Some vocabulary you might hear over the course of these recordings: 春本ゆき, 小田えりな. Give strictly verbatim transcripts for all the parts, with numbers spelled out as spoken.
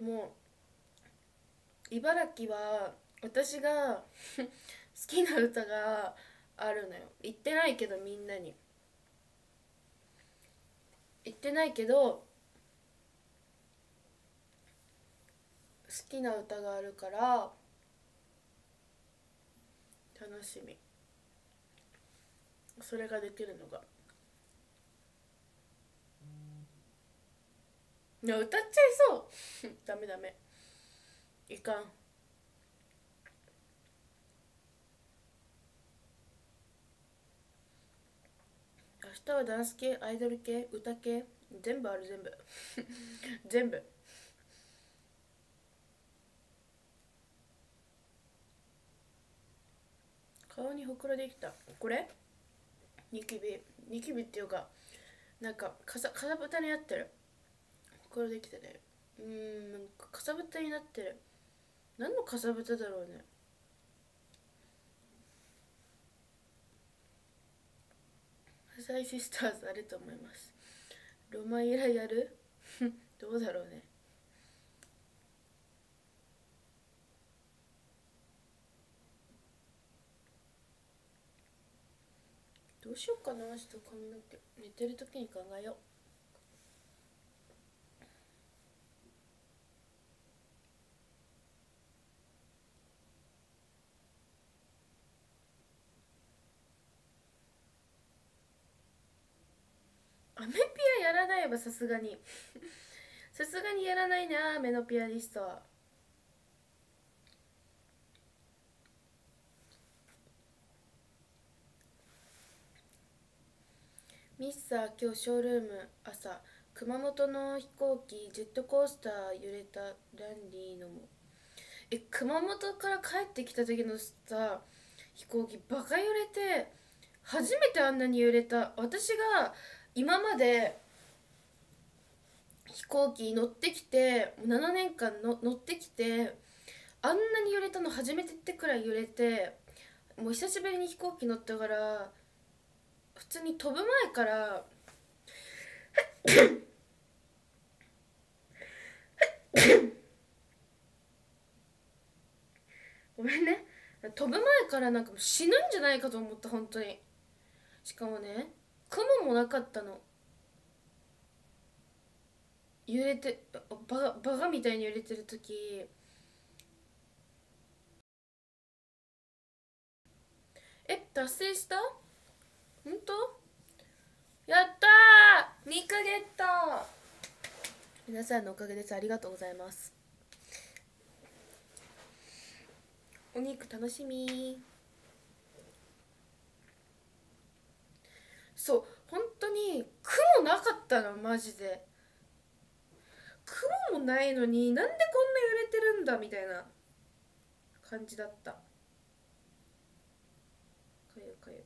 でも茨城は私が好きな歌があるのよ。言ってないけどみんなに言ってないけど好きな歌があるから楽しみ。それができるのが、いや歌っちゃいそうダメダメいかん。明日はダンス系、アイドル系、歌系、全部ある、全部全部。顔にほくろできた。これニキビ、ニキビっていうかなんかかさ、かさぶたになってる。ほくろできたね。うーん、なんかかさぶたになってる。何のかさぶただろうね。サザイシスターズあると思います。ロマイラやるどうだろうね。どうしようかな。ちょっと髪の毛寝てる時に考えよう。アメピアやらないわ、さすがにさすがにやらないな。アメのピアニストはミッサー。今日ショールーム朝熊本の飛行機ジェットコースター揺れた。ランディのもえ熊本から帰ってきた時のさ飛行機バカ揺れて、初めてあんなに揺れた。私が今まで飛行機乗ってきてななねんかんの乗ってきてあんなに揺れたの初めてってくらい揺れて、もう久しぶりに飛行機乗ったから普通に飛ぶ前からごめんね、飛ぶ前からなんかもう死ぬんじゃないかと思った本当に。しかもね雲もなかったの。揺れてバカバカみたいに揺れてる時、え達成したほんとやったー、肉ゲット。皆さんのおかげです。ありがとうございます。お肉楽しみー。そう本当に雲なかったのマジで。雲もないのになんでこんな揺れてるんだみたいな感じだった。かゆかゆ。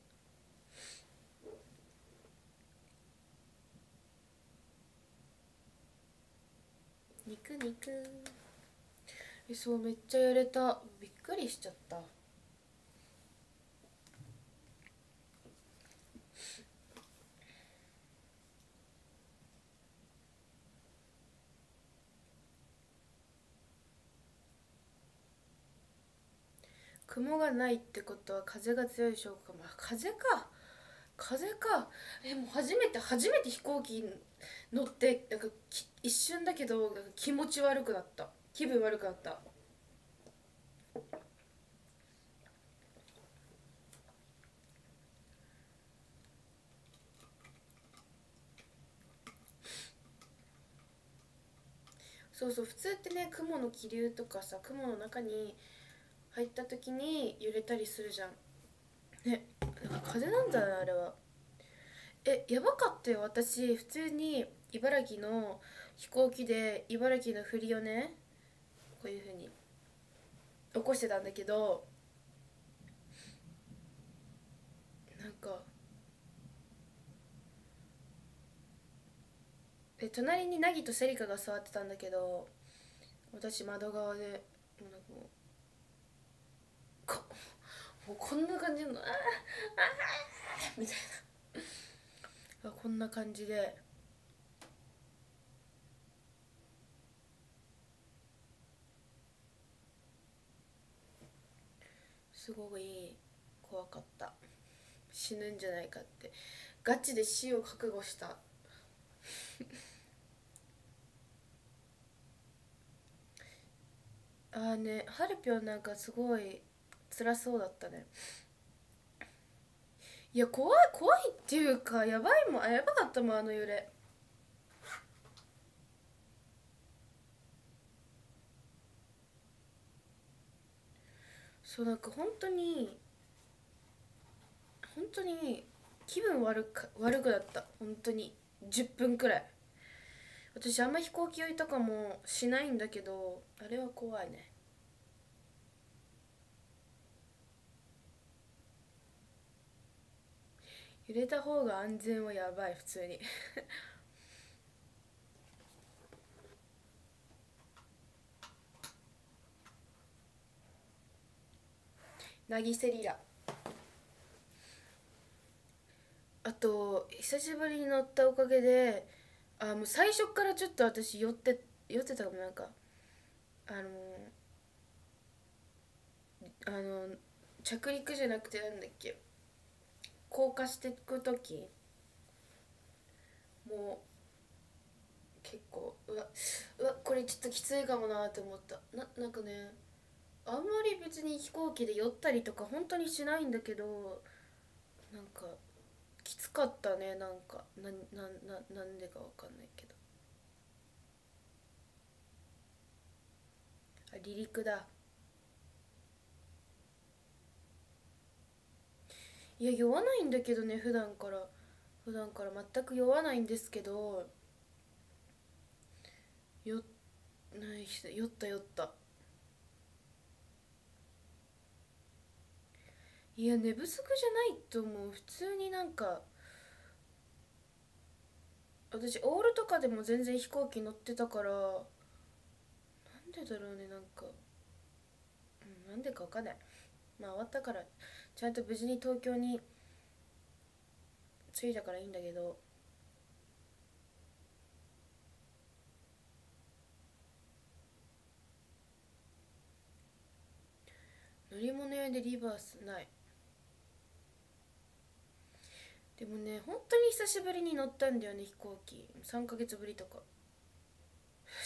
肉肉。えそうめっちゃ揺れた。びっくりしちゃった。雲がないってことは風が強い証拠かも。風か風か。えもう初めて初めて飛行機乗ってなんか一瞬だけどなんか気持ち悪くなった。気分悪くなった。そうそう普通ってね雲の気流とかさ雲の中に入った時に揺れたりするじゃんね。なんか風なんだなあれは。えやばかったよ。私普通に茨城の飛行機で茨城の振りをねこういうふうに起こしてたんだけど、なんかえ隣に凪とセリカが座ってたんだけど、私窓側でもうなんかもうこ, もうこんな感じのあーあーみたいなこんな感じですごい怖かった。死ぬんじゃないかって、ガチで死を覚悟した。あーね、はるぴょんなんかすごい辛そうだったね。いや怖い、怖いっていうかやばいもん、やばかったもん、あの揺れ。そう、なんか本当に本当に気分悪く、悪くなった。本当にじゅっぷんくらい。私あんま飛行機酔いとかもしないんだけど、あれは怖いね。揺れた方が安全はやばい、普通に。なぎせりら、あと久しぶりに乗ったおかげで、あもう最初からちょっと私寄って寄ってたかも。なんかあのあの着陸じゃなくてなんだっけ、降下していく時もう結構うわうわこれちょっときついかもなって思った。ななんかね、あんまり別に飛行機で寄ったりとか本当にしないんだけど、なんかきつかったね。なんかななななんでかわかんないけど、あ離陸だ。いや酔わないんだけどね、普段から普段から全く酔わないんですけど、酔ない人酔った酔った。いや寝不足じゃないと思う、普通に。なんか私オールとかでも全然飛行機乗ってたから、なんでだろうね。なんか、うん、なんでかわかんない。まあ終わったからちゃんと無事に東京に着いたからいいんだけど、乗り物屋でリバースない。でもね、本当に久しぶりに乗ったんだよね、飛行機。さんかげつぶりとか。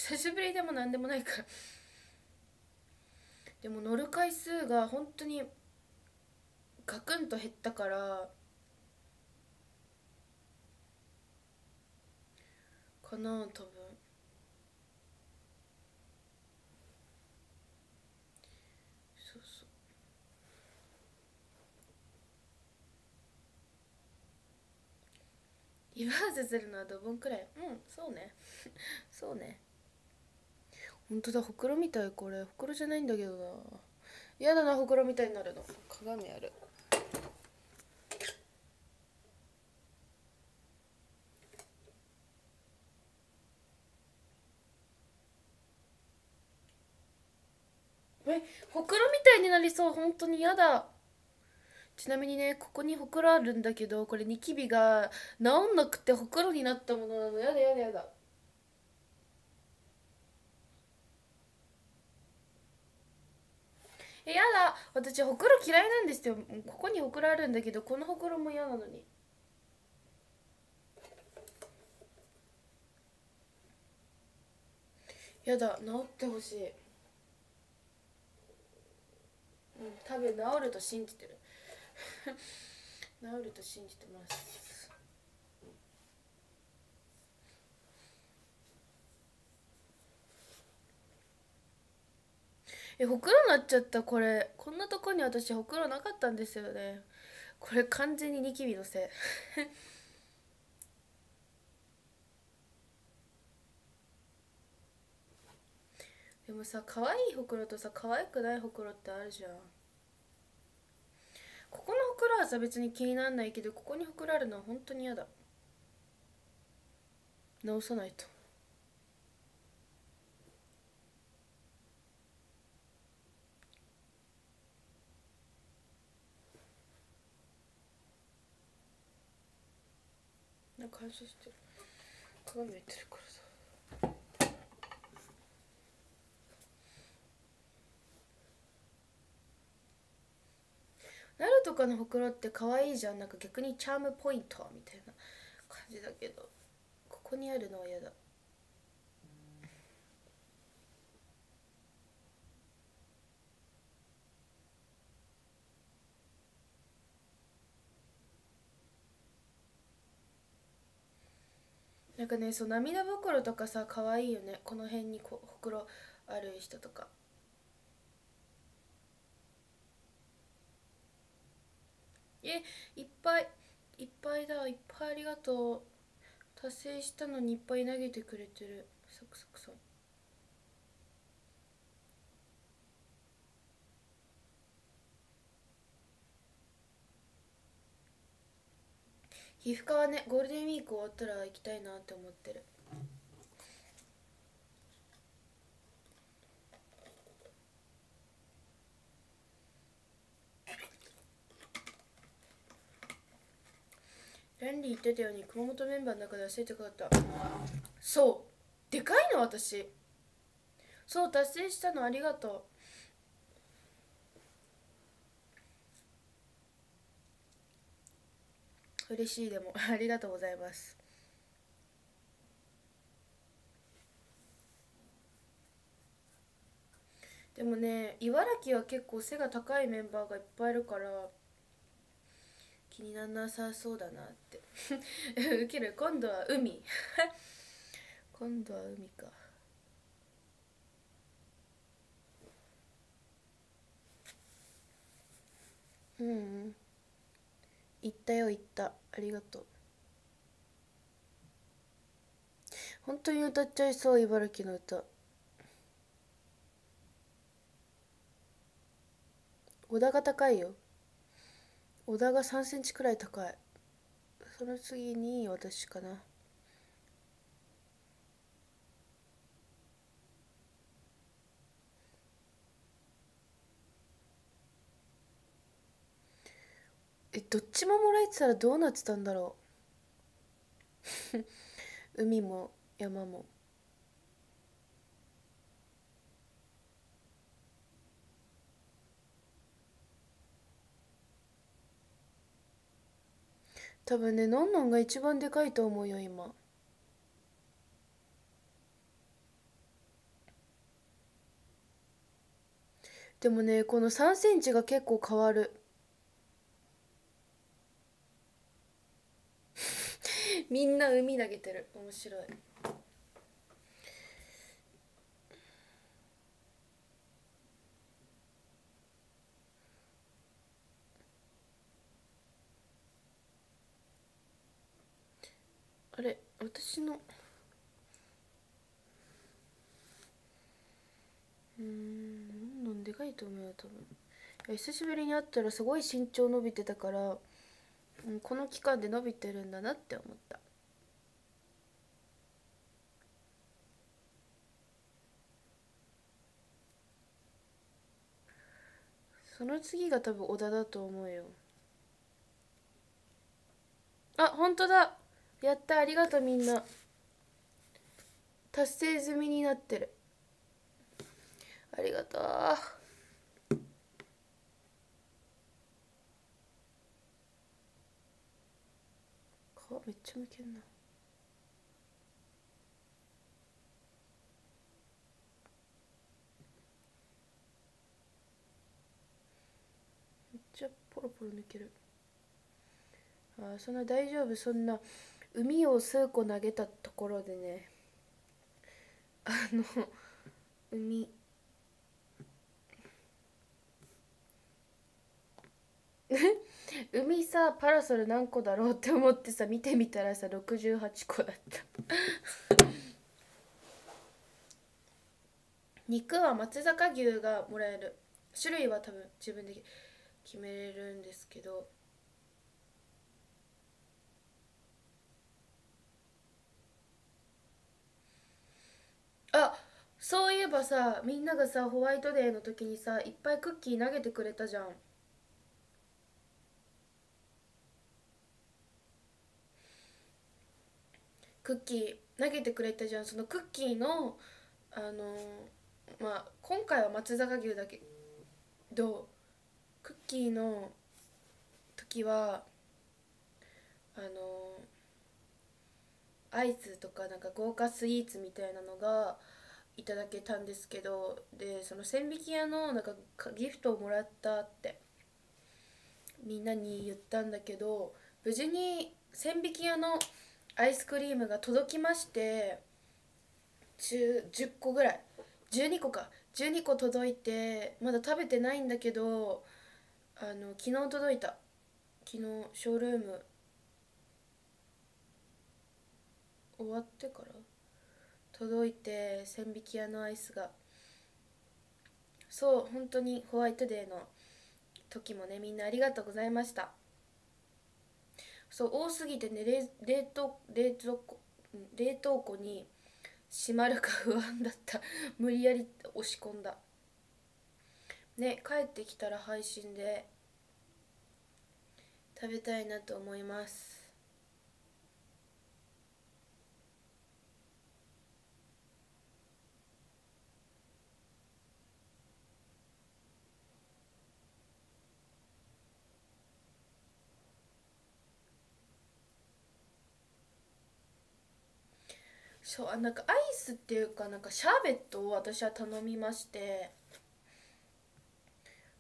久しぶりでもなんでもないから。でも乗る回数が本当にガクンと減ったから、かな多分。そうそう、リバースするのはドボンくらい。うん、そうね。そうね。ほんとだ、ほくろみたい。これほくろじゃないんだけどな。嫌だな、ほくろみたいになるの。鏡ある。え、ほくろみたいになりそう。本当に嫌だ。ちなみにね、ここにほくろあるんだけど、これニキビが治んなくてほくろになったものなの。やだやだやだ。え、やだ。私ほくろ嫌いなんですよ。ここにほくろあるんだけど、このほくろも嫌なのに。やだ、治ってほしい。うん、多分治ると信じてる。治ると信じてます。え、ほくろなっちゃった。これこんなとこに私ほくろなかったんですよね。これ完全にニキビのせい。でもさ、可愛いほくろとさ、可愛くないほくろってあるじゃん。ここのほくろはさ別に気にならないけど、ここにほくろあるのは本当に嫌だ。直さないと。なんか反射してる、鏡見てるからさ。かのほくろって可愛いじゃん。なんか逆にチャームポイントみたいな感じだけど、ここにあるのは嫌だ。なんかね、そう、涙袋とかさ、可愛いよね。この辺にこうほくろある人とか。え、いっぱいいっぱいだ。いっぱいありがとう。達成したのにいっぱい投げてくれてる。サクサクさん。皮膚科はね、ゴールデンウィーク終わったら行きたいなって思ってる。ランリー言ってたように熊本メンバーの中で足でかかった。そう、でかいの私。そう、達成したのありがとう。嬉しい。でもありがとうございます。でもね、茨城は結構背が高いメンバーがいっぱいいるから気にならなさそうだなってウケる。今度は海今度は海か。うん、うん、行ったよ、行った。ありがとう。本当に歌っちゃいそう、茨城の歌。小田が高いよ。小田がさんセンチくらい高い。その次に私かな。え、どっちももらえてたらどうなってたんだろう海も山も。多分ね、のんのんが一番でかいと思うよ今。でもね、このさんセンチが結構変わる。みんな海投げてる。面白い。あれ、私のうーん、どんどんでかいと思うよ多分。久しぶりに会ったらすごい身長伸びてたから、この期間で伸びてるんだなって思った。その次が多分小田だと思うよ。あ、本当だ。やった、ありがとうみんな。達成済みになってる。ありがとう。めっちゃむけんな。めっちゃポロポロ抜ける。ああ、そんな大丈夫。そんな海を数個投げたところでね、あの海海さ、パラソル何個だろうって思ってさ、見てみたらさろくじゅうはちこだった肉は松阪牛がもらえる。種類は多分自分で決めれるんですけど、あ、そういえばさ、みんながさホワイトデーの時にさいっぱいクッキー投げてくれたじゃん。クッキー投げてくれたじゃん。そのクッキーのあのー、まあ今回は松阪牛だけど、クッキーの時はあのアイスとかなんか豪華スイーツみたいなのがいただけたんですけど、でその千疋屋のなんかギフトをもらったってみんなに言ったんだけど、無事に千疋屋のアイスクリームが届きまして、 10, 10個ぐらいじゅうにこかじゅうにこ届いて、まだ食べてないんだけど、あの昨日届いた。昨日ショールーム終わってから届いて、千疋屋のアイスが、そう本当にホワイトデーの時もね、みんなありがとうございました。そう、多すぎてね、冷冷凍冷蔵庫冷凍庫に閉まるか不安だった。無理やり押し込んだね。帰ってきたら配信で食べたいなと思います。そう、なんかアイスっていうか、なんかシャーベットを私は頼みまして、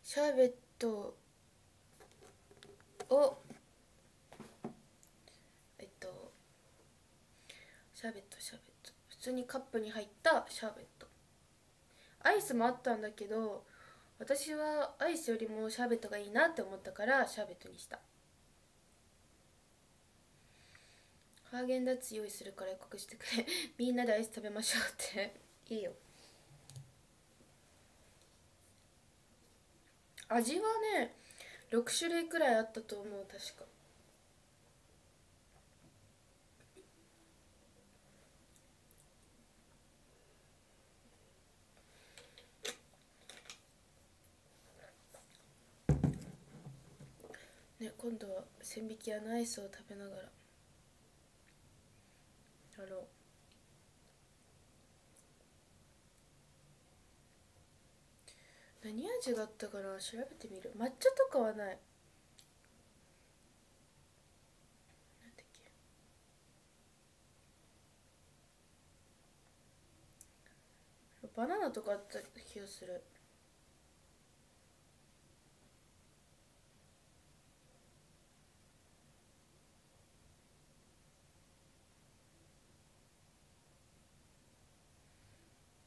シャーベットをえっとシャーベットシャーベット普通にカップに入ったシャーベット、アイスもあったんだけど、私はアイスよりもシャーベットがいいなって思ったからシャーベットにした。ハーゲンダッツ用意するから予告してくれ。みんなでアイス食べましょうっていいよ。味はねろくしゅるいくらいあったと思う、確か。ね、今度は千疋屋のアイスを食べながらやろう。何味があったかな、調べてみる。抹茶とかはない。なんだっけ、バナナとかあった気がする。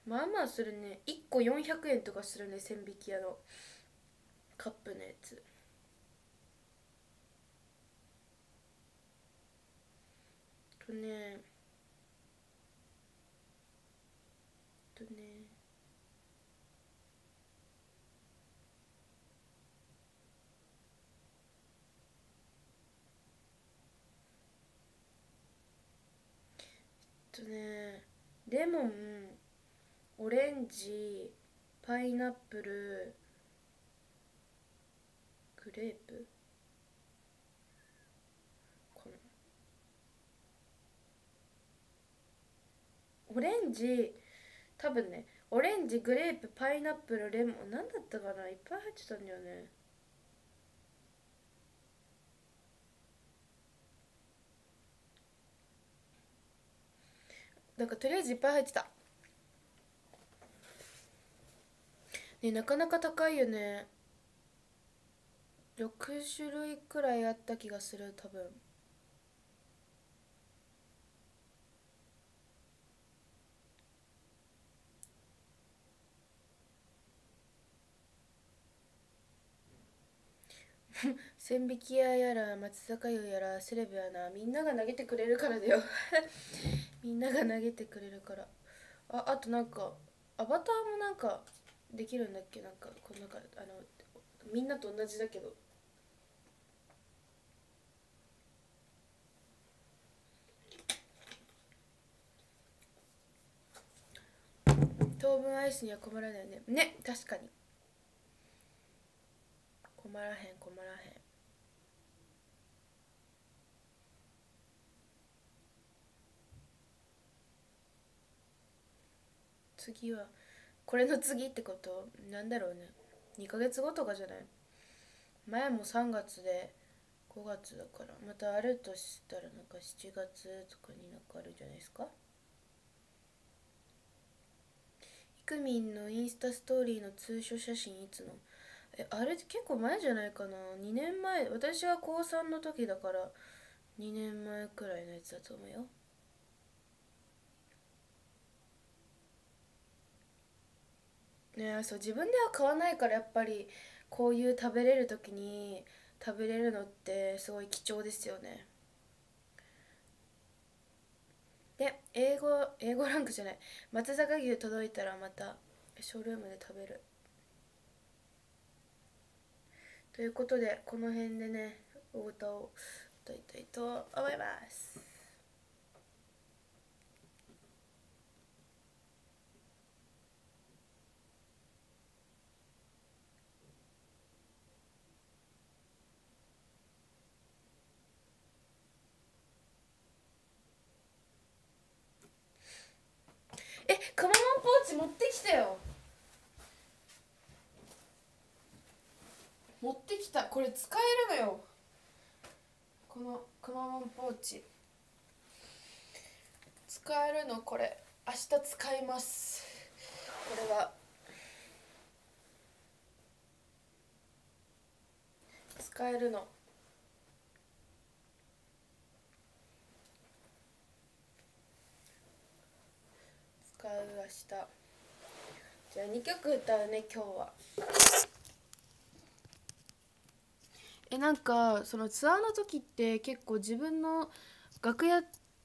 まあまあするね。いっこよんひゃくえんとかするね、千疋屋のカップのやつ。とねとねとねレモン、オレンジ、パイナップル、グレープかな。オレンジ、多分ね、オレンジ、グレープ、パイナップル、レモン、なんだったかな、いっぱい入ってたんだよね。なんかとりあえずいっぱい入ってた。ね、なかなか高いよね。ろくしゅるいくらいあった気がする、多分。千疋屋やら松坂湯やらセレブやな、みんなが投げてくれるからだよ。みんなが投げてくれるから。あ、あとなんかアバターもなんかできるんだっけ、なんかこの中、あのみんなと同じだけど、当分アイスには困らないね。ね、確かに困らへん困らへん。次はこれの次ってことなんだろうね。にかげつごとかじゃない。前もさんがつでごがつだから、またあるとしたらなんかしちがつとかになんかあるんじゃないですか。ひくみんのインスタストーリーの通所写真いつの、えあれって結構前じゃないかな。にねんまえ、私はこうさんの時だからにねんまえくらいのやつだと思うよ。ね、そう、自分では買わないから、やっぱりこういう食べれる時に食べれるのってすごい貴重ですよね。で、英語英語ランクじゃない、松阪牛届いたらまたショールームで食べるということで、この辺でねお歌を歌いたいと思います。え、カマモンポーチ持ってきたよ。持ってきた、これ使えるのよ、このくまモンポーチ使えるの。これ明日使います。これは使えるの。使う明日。じゃあにきょく歌うね今日は。えなんかそのツアーの時って結構自分の楽屋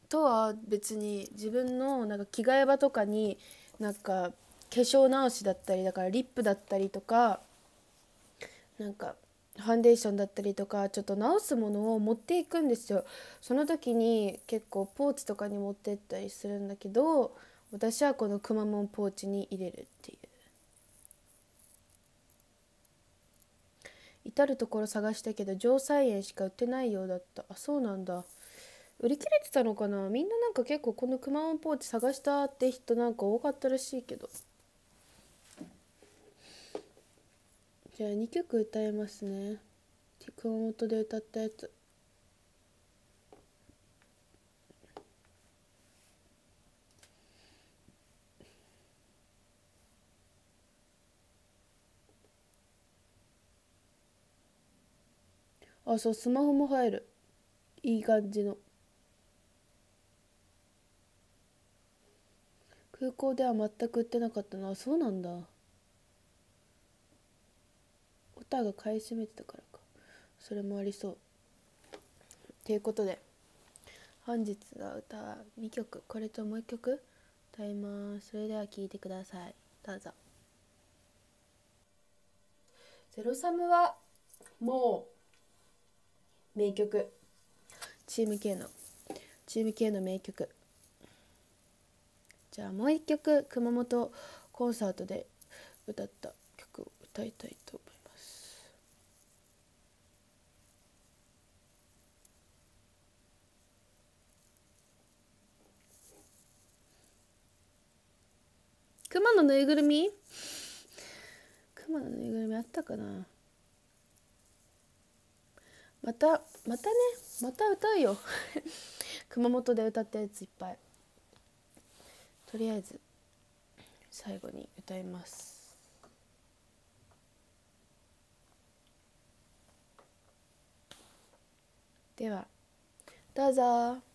とは別に自分のなんか着替え場とかになんか化粧直しだったり、だからリップだったりとかなんかファンデーションだったりとかちょっと直すものを持っていくんですよ。その時に結構ポーチとかに持ってったりするんだけど。私はこのくまモンポーチに入れるっていう。至る所探したけど城菜園しか売ってないようだった。あ、そうなんだ。売り切れてたのかな。みんななんか結構このくまモンポーチ探したって人なんか多かったらしいけど。じゃあにきょく歌えますね。熊本で歌ったやつ。あ、そう、スマホも入る。いい感じの。空港では全く売ってなかったな。そうなんだ。オタが買い占めてたからか。それもありそう。ということで、本日の歌はにきょく、これともういっきょく歌います。それでは聴いてください。どうぞ。ゼロサムはもう名曲、チームKのチームKの名曲。じゃあもう一曲熊本コンサートで歌った曲を歌いたいと思います。熊のぬいぐるみ、熊のぬいぐるみあったかな。またまたね、また歌うよ熊本で歌ったやついっぱい。とりあえず最後に歌います。ではどうぞ。